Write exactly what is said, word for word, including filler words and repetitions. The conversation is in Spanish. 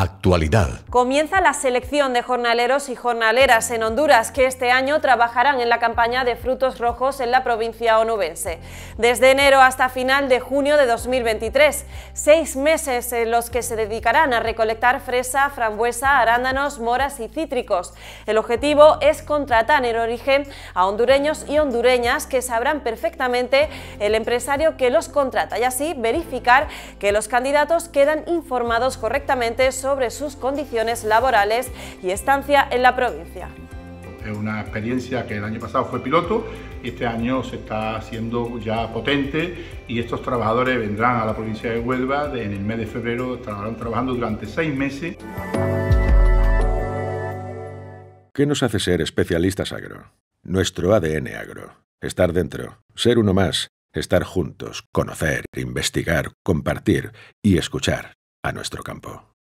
Actualidad. Comienza la selección de jornaleros y jornaleras en Honduras que este año trabajarán en la campaña de frutos rojos en la provincia onubense. Desde enero hasta final de junio de dos mil veintitrés, seis meses en los que se dedicarán a recolectar fresa, frambuesa, arándanos, moras y cítricos. El objetivo es contratar en origen a hondureños y hondureñas que sabrán perfectamente el empresario que los contrata y así verificar que los candidatos quedan informados correctamente sobre sus condiciones laborales y estancia en la provincia. Es una experiencia que el año pasado fue piloto y este año se está haciendo ya potente, y estos trabajadores vendrán a la provincia de Huelva de, en el mes de febrero, estarán trabajando durante seis meses. ¿Qué nos hace ser especialistas agro? Nuestro A D N agro. Estar dentro, ser uno más, estar juntos, conocer, investigar, compartir y escuchar a nuestro campo.